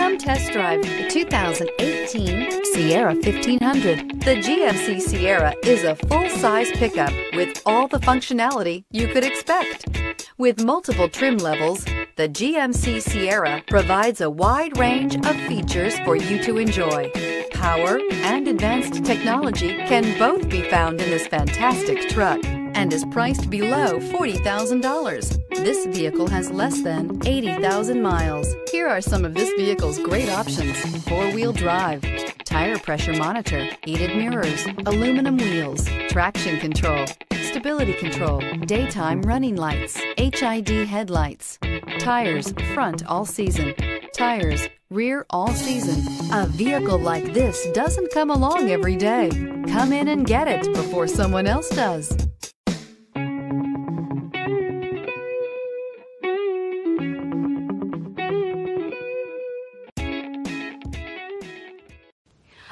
Come test drive the 2018 Sierra 1500. The GMC Sierra is a full-size pickup with all the functionality you could expect. With multiple trim levels, the GMC Sierra provides a wide range of features for you to enjoy. Power and advanced technology can both be found in this fantastic truck and is priced below $40,000. This vehicle has less than 80,000 miles. Here are some of this vehicle's great options: four-wheel drive, tire pressure monitor, heated mirrors, aluminum wheels, traction control, stability control, daytime running lights, HID headlights, tires front all season, tires rear all season. A vehicle like this doesn't come along every day. Come in and get it before someone else does.